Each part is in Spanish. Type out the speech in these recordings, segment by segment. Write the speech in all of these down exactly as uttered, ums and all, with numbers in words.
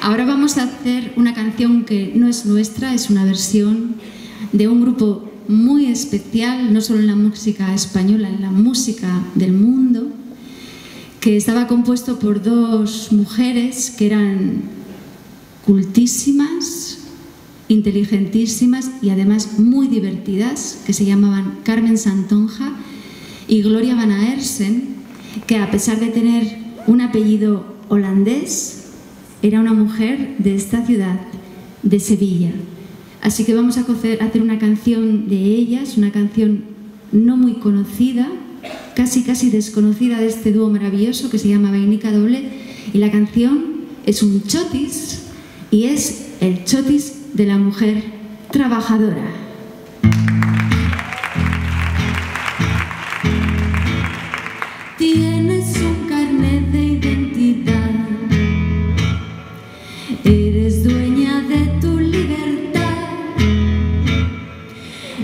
Ahora vamos a hacer una canción que no es nuestra, es una versión de un grupo muy especial, no solo en la música española, en la música del mundo, que estaba compuesto por dos mujeres que eran cultísimas, inteligentísimas y además muy divertidas, que se llamaban Carmen Santonja y Gloria Van Aersen, que a pesar de tener un apellido holandés, era una mujer de esta ciudad, de Sevilla. Así que vamos a hacer una canción de ellas, una canción no muy conocida, casi casi desconocida, de este dúo maravilloso que se llama Vainica Doble, y la canción es un chotis y es el chotis de la mujer trabajadora. Tienes un carnet de identidad, eres dueña de tu libertad.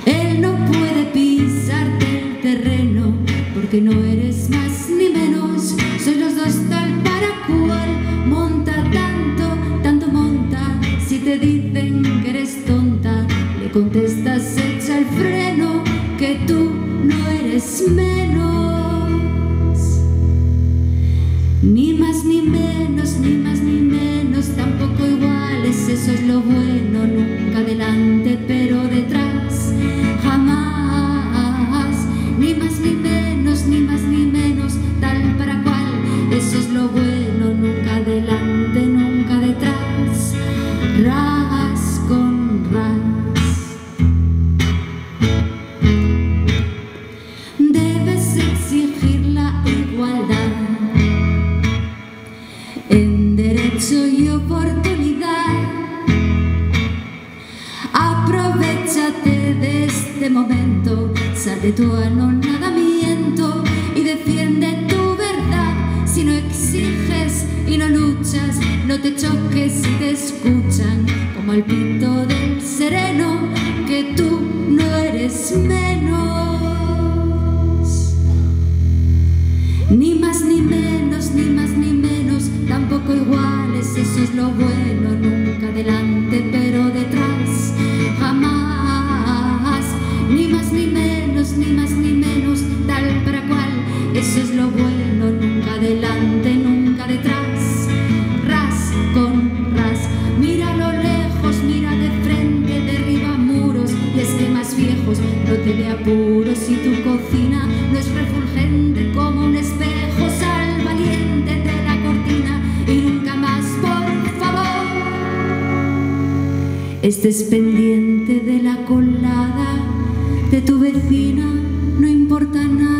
Él no puede pisarte el terreno porque no eres más ni menos. Sois los dos tal para cual. Monta tanto, tanto monta. Si te dicen que eres tonta, le contestas echa el freno, que tú no eres menos. Ni más ni menos, ni más ni menos, tampoco iguales, eso es lo bueno. Nunca delante pero detrás, jamás. Ni más ni menos, ni más ni menos, tal para cual, eso es lo bueno. Nunca delante, nunca detrás, ras con ras. Debes exigir la igualdad en derecho y oportunidad. Aprovechate de este momento, sal de tu anonadamiento y defiende tu verdad. Si no exiges y no luchas, no te choques si te escuchan, como el pito del sereno, que tú no eres menos. Ni más ni menos, ni más ni menos, tampoco iguales, eso es lo bueno. Nunca delante pero detrás, jamás. Ni más ni menos, ni más ni menos, tal para cual, eso es lo bueno. Nunca delante, nunca detrás, ras con ras. Mira a lo lejos, mira de frente, derriba muros y esquemas viejos. No te dé apuros si tu cocina no es refulgente como un espejo. Sal valiente de la cortina y nunca más, por favor, estés pendiente de la colada de tu vecina. No importa nada.